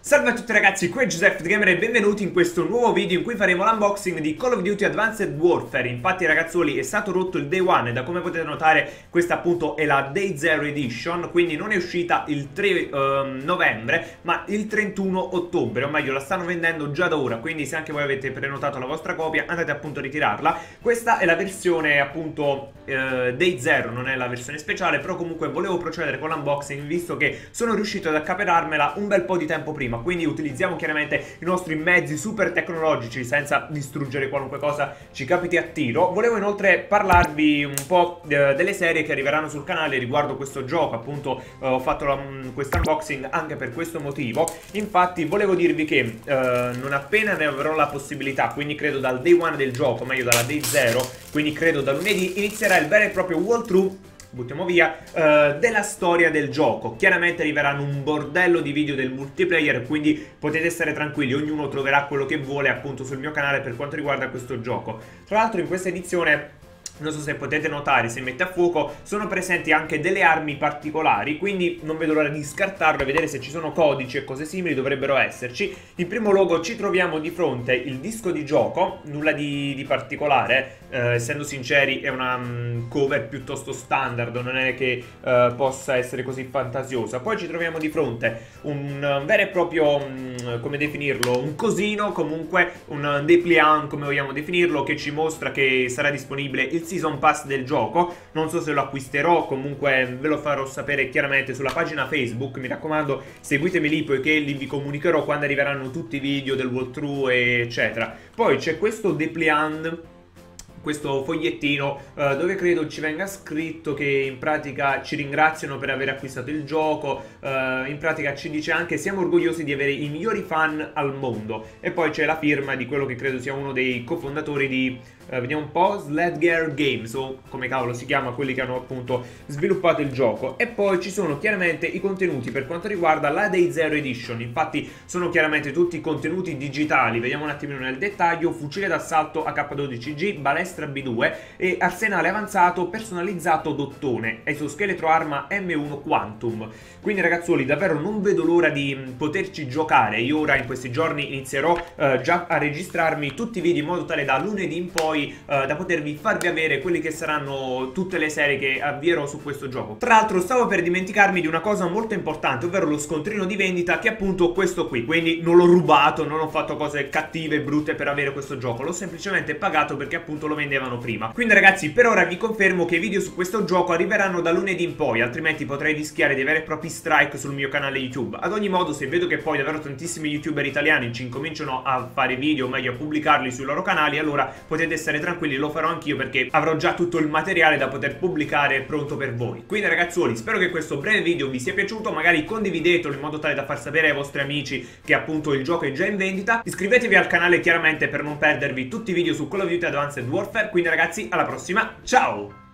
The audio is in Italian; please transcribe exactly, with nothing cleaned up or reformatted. Salve a tutti ragazzi, qui è Giuseppe The Gamer e benvenuti in questo nuovo video in cui faremo l'unboxing di Call of Duty Advanced Warfare. Infatti ragazzuoli, è stato rotto il Day One e da come potete notare questa appunto è la Day Zero Edition, quindi non è uscita il tre novembre ma il trentuno ottobre, o meglio la stanno vendendo già da ora, quindi se anche voi avete prenotato la vostra copia andate appunto a ritirarla. Questa è la versione appunto eh, Day Zero, non è la versione speciale, però comunque volevo procedere con l'unboxing visto che sono riuscito ad accaperarmela un bel po' di tempo prima. Quindi utilizziamo chiaramente i nostri mezzi super tecnologici senza distruggere qualunque cosa ci capiti a tiro. Volevo inoltre parlarvi un po' delle serie che arriveranno sul canale riguardo questo gioco. Appunto eh, ho fatto questo unboxing anche per questo motivo. Infatti volevo dirvi che eh, non appena ne avrò la possibilità, quindi credo dal day one del gioco, meglio dalla day zero, quindi credo da lunedì, inizierà il vero e proprio walkthrough, buttiamo via, uh, della storia del gioco. Chiaramente arriveranno un bordello di video del multiplayer, quindi potete stare tranquilli, ognuno troverà quello che vuole appunto sul mio canale per quanto riguarda questo gioco. Tra l'altro in questa edizione, non so se potete notare, se mette a fuoco, sono presenti anche delle armi particolari, quindi non vedo l'ora di scartarlo e vedere se ci sono codici e cose simili, dovrebbero esserci. In primo luogo ci troviamo di fronte il disco di gioco, nulla di, di particolare, eh, essendo sinceri è una um, cover piuttosto standard, non è che uh, possa essere così fantasiosa. Poi ci troviamo di fronte un uh, vero e proprio, um, come definirlo, un cosino, comunque un uh, dépliant, come vogliamo definirlo, che ci mostra che sarà disponibile il Season Pass del gioco. Non so se lo acquisterò, comunque ve lo farò sapere chiaramente sulla pagina Facebook, mi raccomando seguitemi lì poiché lì vi comunicherò quando arriveranno tutti i video del walkthrough eccetera. Poi c'è questo dépliant, questo fogliettino eh, dove credo ci venga scritto che in pratica ci ringraziano per aver acquistato il gioco, eh, in pratica ci dice anche siamo orgogliosi di avere i migliori fan al mondo, e poi c'è la firma di quello che credo sia uno dei cofondatori di eh, vediamo un po', Sledge Games o come cavolo si chiama, quelli che hanno appunto sviluppato il gioco. E poi ci sono chiaramente i contenuti per quanto riguarda la Day Zero Edition, infatti sono chiaramente tutti i contenuti digitali, vediamo un attimino nel dettaglio: fucile d'assalto A K dodici G, balestra B due e arsenale avanzato personalizzato d'ottone, esoscheletro arma M uno quantum. Quindi ragazzuoli, davvero non vedo l'ora di poterci giocare. Io ora in questi giorni inizierò eh, già a registrarmi tutti i video in modo tale da lunedì in poi eh, da potervi farvi avere quelli che saranno tutte le serie che avvierò su questo gioco. Tra l'altro stavo per dimenticarmi di una cosa molto importante, ovvero lo scontrino di vendita, che è appunto questo qui. Quindi non l'ho rubato, non ho fatto cose cattive e brutte per avere questo gioco, l'ho semplicemente pagato perché appunto lo vendo vendevano prima. Quindi ragazzi, per ora vi confermo che i video su questo gioco arriveranno da lunedì in poi, altrimenti potrei rischiare dei veri e propri strike sul mio canale YouTube. Ad ogni modo, se vedo che poi davvero tantissimi youtuber italiani ci incominciano a fare video, o meglio a pubblicarli sui loro canali, allora potete stare tranquilli, lo farò anch'io perché avrò già tutto il materiale da poter pubblicare pronto per voi. Quindi ragazzuoli, spero che questo breve video vi sia piaciuto, magari condividetelo in modo tale da far sapere ai vostri amici che appunto il gioco è già in vendita. Iscrivetevi al canale chiaramente per non perdervi tutti i video su Call of Duty Advanced Warfare. Quindi ragazzi, alla prossima, ciao!